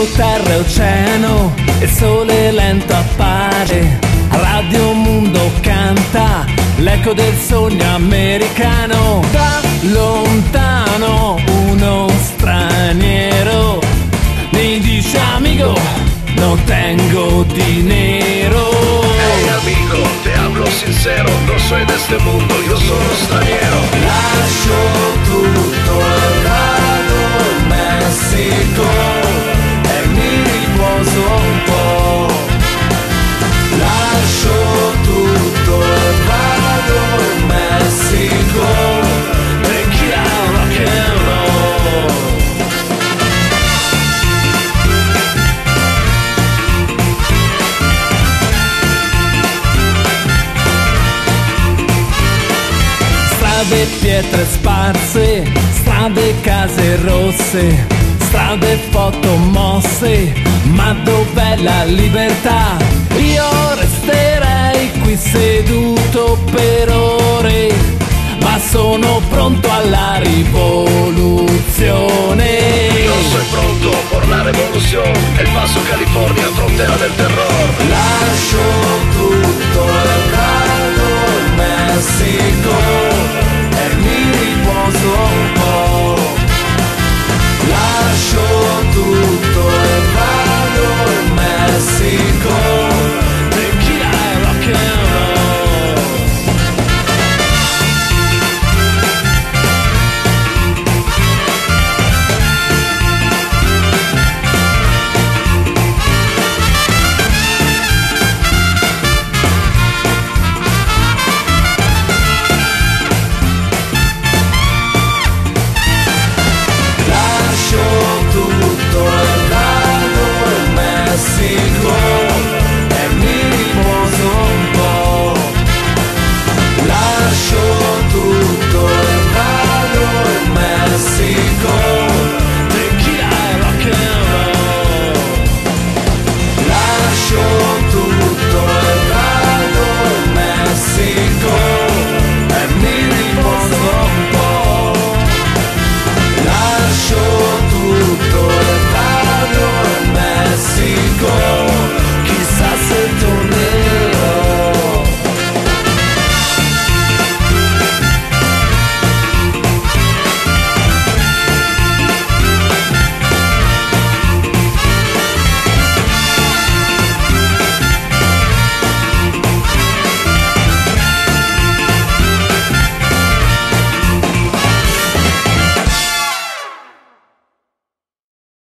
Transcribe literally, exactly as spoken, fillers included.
cielo, terra e oceano, il sole lento appare, a Radio Mondo canta l'eco del sogno americano. Da lontano uno straniero mi dice: amigo, no tengo dinero. Hey amigo, te hablo sincero, no soy de este mundo, yo soy straniero. Lascio tutto al lado Messico e mi riposo un po'. Lascio tutto al lado Messico, vecchia rock and roll. Strade, pietre sparse, strade, case rosse, strade, foto mosse, ma dov'è la libertà? Io resterei qui seduto per ore, ma sono pronto alla rivoluzione. Io sono pronto per la rivoluzione, El Paso, California, frontera del terror. Lascio tutto